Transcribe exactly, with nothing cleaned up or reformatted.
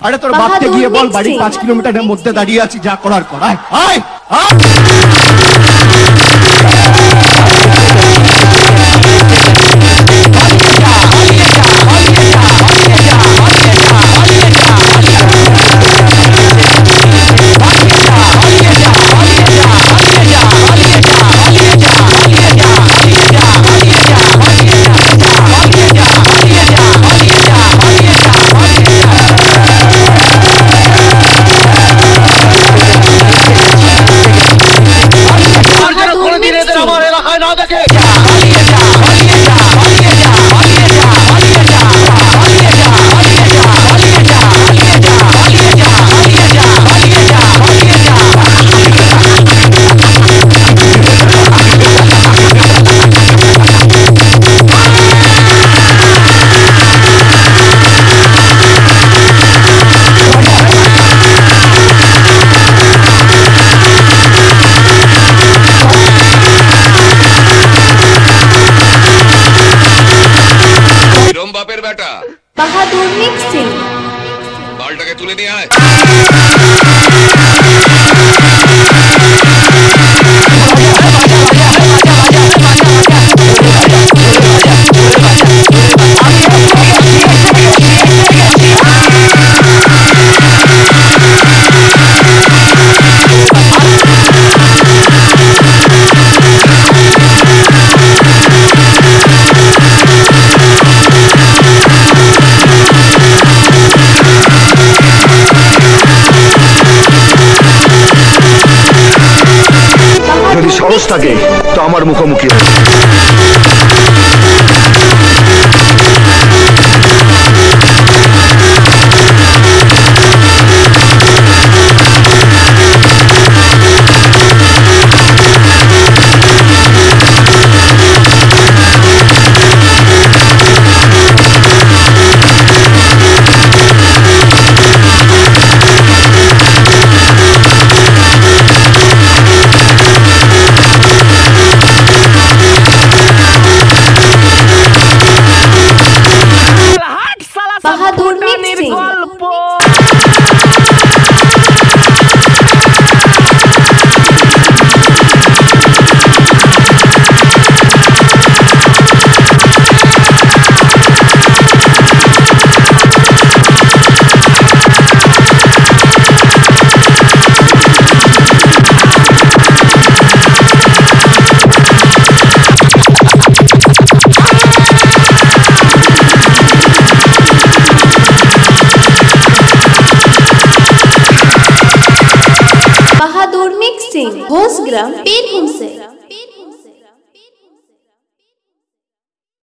अरे तोर बाप के गिये बोल बाड़ी पाँच किलोमीटर ने मुद्दे दाढ़ी आची जा कोड़ार कोड़ा है आय आय बहादुर मिक्स से बाल टके तूने नहीं থাকে তো আমার মুখোমুখি होश ग्राम पेन हमसे।